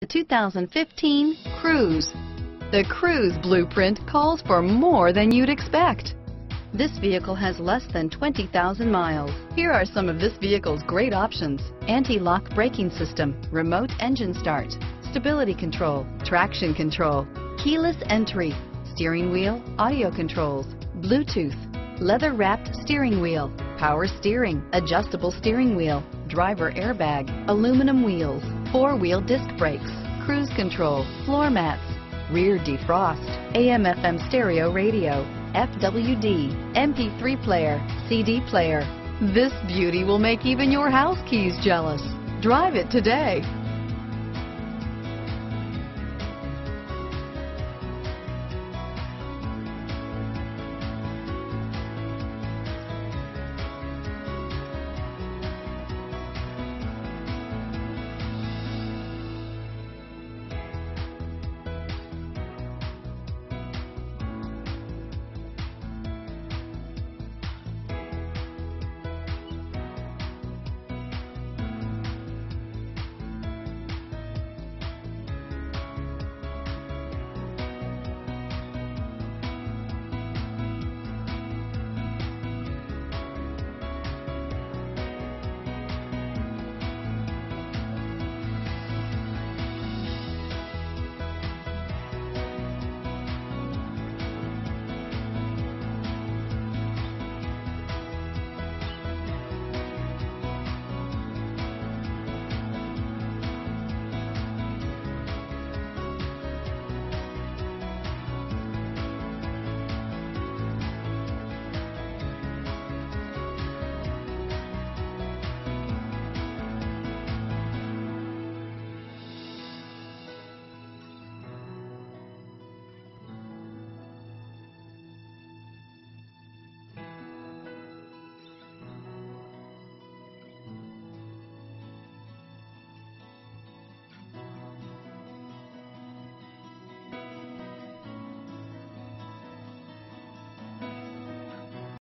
The 2015 Cruze. The Cruze Blueprint calls for more than you'd expect. This vehicle has less than 20,000 miles. Here are some of this vehicle's great options: anti-lock braking system, remote engine start, stability control, traction control, keyless entry, steering wheel audio controls, Bluetooth, leather-wrapped steering wheel, power steering, adjustable steering wheel, driver airbag, aluminum wheels, four-wheel disc brakes, cruise control, floor mats, rear defrost, AM/FM stereo radio, FWD, MP3 player, CD player. This beauty will make even your house keys jealous. Drive it today.